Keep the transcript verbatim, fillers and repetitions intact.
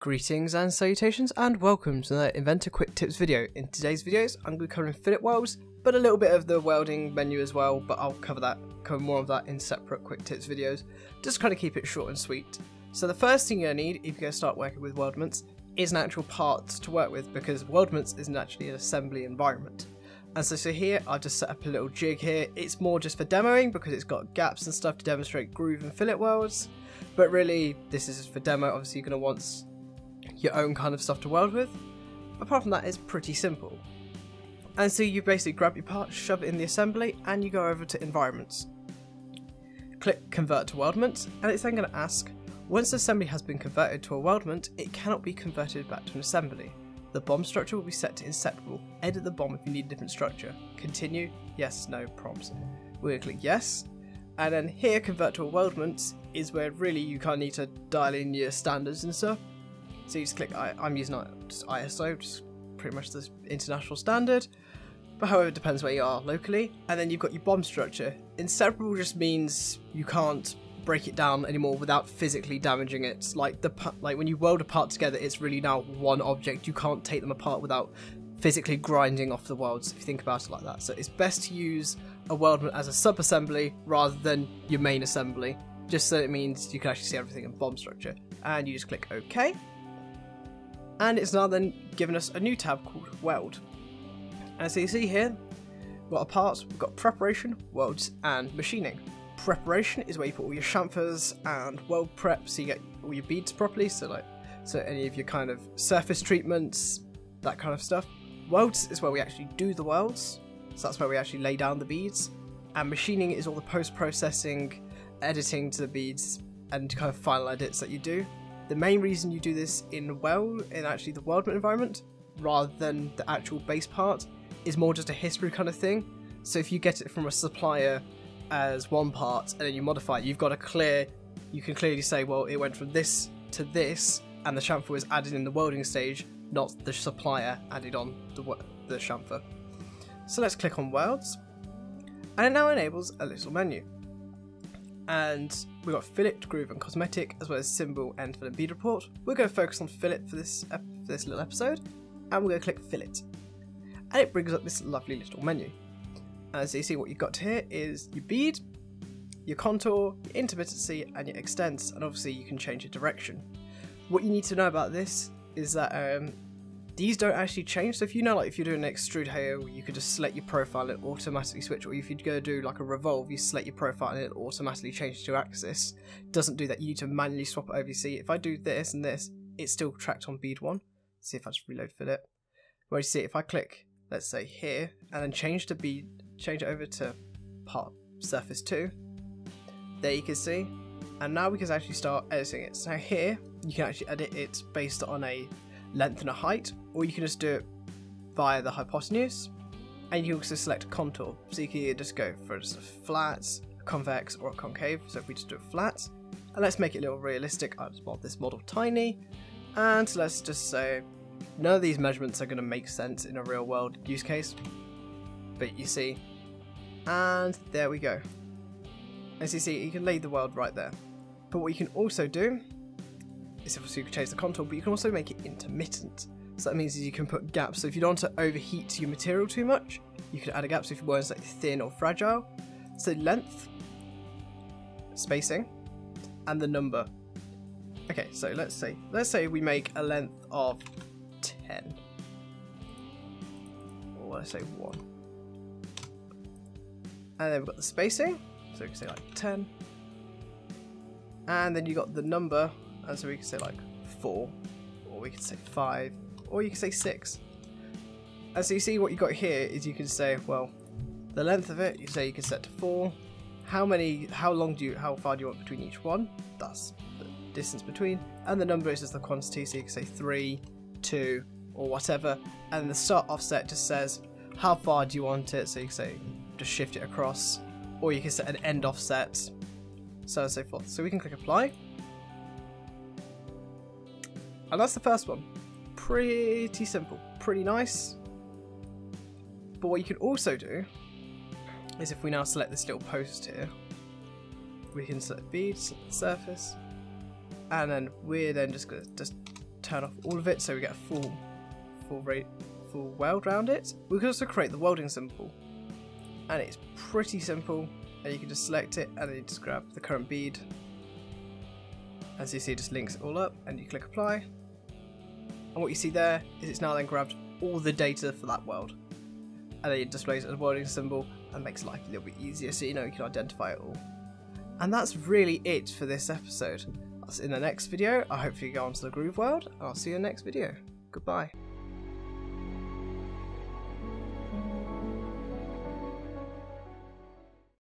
Greetings and salutations and welcome to another Inventor Quick Tips video. In today's videos I'm going to be covering fillet welds, but a little bit of the welding menu as well, but I'll cover that, cover more of that in separate Quick Tips videos. Just kind of keep it short and sweet. So the first thing you're going to need if you're going to start working with weldments is an actual part to work with, because weldments is naturally an assembly environment. And so, so here I've just set up a little jig here. It's more just for demoing because it's got gaps and stuff to demonstrate groove and fillet welds. But really this is for demo. Obviously you're going to want your own kind of stuff to weld with. Apart from that, it's pretty simple. And so you basically grab your part, shove it in the assembly, and you go over to environments. Click convert to weldment, and it's then going to ask, once the assembly has been converted to a weldment, it cannot be converted back to an assembly. The B O M structure will be set to inseparable. Edit the B O M if you need a different structure. Continue, yes, no, prompts. We're going to click yes. And then here, convert to a weldment is where really you kind of need to dial in your standards and stuff. So you just click, I, I'm using just I S O, just pretty much the international standard, but however it depends where you are locally. And then you've got your B O M structure. Inseparable just means you can't break it down anymore without physically damaging it. Like the like when you weld a part together, it's really now one object. You can't take them apart without physically grinding off the welds, if you think about it like that. So it's best to use a weldment as a sub-assembly rather than your main assembly, just so it means you can actually see everything in B O M structure. And you just click OK. And it's now then given us a new tab called Weld. And so you see here, we've got a part, we've got preparation, welds, and machining. Preparation is where you put all your chamfers and weld prep, so you get all your beads properly, so like, so any of your kind of surface treatments, that kind of stuff. Welds is where we actually do the welds, so that's where we actually lay down the beads. And machining is all the post-processing, editing to the beads, and kind of final edits that you do. The main reason you do this in well, in actually the weldment environment, rather than the actual base part, is more just a history kind of thing. So if you get it from a supplier as one part and then you modify it, you've got a clear, you can clearly say, well, it went from this to this, and the chamfer was added in the welding stage, not the supplier added on the the chamfer. So let's click on welds, and it now enables a little menu. And we've got fillet, groove and cosmetic, as well as symbol and fillet bead report. We're going to focus on fillet for this, for this little episode, and we're going to click fillet. And it brings up this lovely little menu. And so you see what you've got here is your bead, your contour, your intermittency and your extents, and obviously you can change your direction. What you need to know about this is that um, these don't actually change, so if you know, like if you're doing an extrude hail, you could just select your profile and automatically switch, or if you go do like a revolve, you select your profile and it'll automatically change to your axis. It doesn't do that, you need to manually swap it over. You see, if I do this and this, it's still tracked on bead one. See if I just reload fillet. Where you see, if I click, let's say here, and then change the bead, change it over to part surface two, there you can see, and now we can actually start editing it. So here, you can actually edit it based on a length and a height, or you can just do it via the hypotenuse, and you can also select contour, so you can either just go for just a flat, a convex or a concave. So if we just do a flat, and let's make it a little realistic, I'll just mod this model tiny, and let's just say none of these measurements are going to make sense in a real world use case, but you see, and there we go. As you see, you can lay the weld right there, but what you can also do, so you can change the contour, but you can also make it intermittent. So that means you can put gaps. So if you don't want to overheat your material too much, you can add a gap. So if your wire is like thin or fragile, so length, spacing, and the number. Okay, so let's say let's say we make a length of ten, or let's say one, and then we've got the spacing. So we can say like ten, and then you got the number. And so we can say like four, or we can say five, or you can say six. And so you see what you got here is you can say, well, the length of it, you say you can set to four. How many, how long do you, how far do you want between each one? That's the distance between. And the number is just the quantity, so you can say three, two, or whatever. And the start offset just says how far do you want it, so you can say just shift it across, or you can set an end offset, so on and so forth. So we can click apply. And that's the first one. Pretty simple, pretty nice. But what you can also do is if we now select this little post here, we can select beads, select the surface, and then we're then just gonna just turn off all of it so we get a full, full, full weld around it. We can also create the welding symbol, and it's pretty simple, and you can just select it and then you just grab the current bead. As you see, it just links it all up and you click apply, and what you see there is it's now then grabbed all the data for that weld, and then it displays a welding symbol and makes life a little bit easier so you know you can identify it all. And that's really it for this episode. In the next video, I hope you go onto the groove world, and I'll see you in the next video. Goodbye.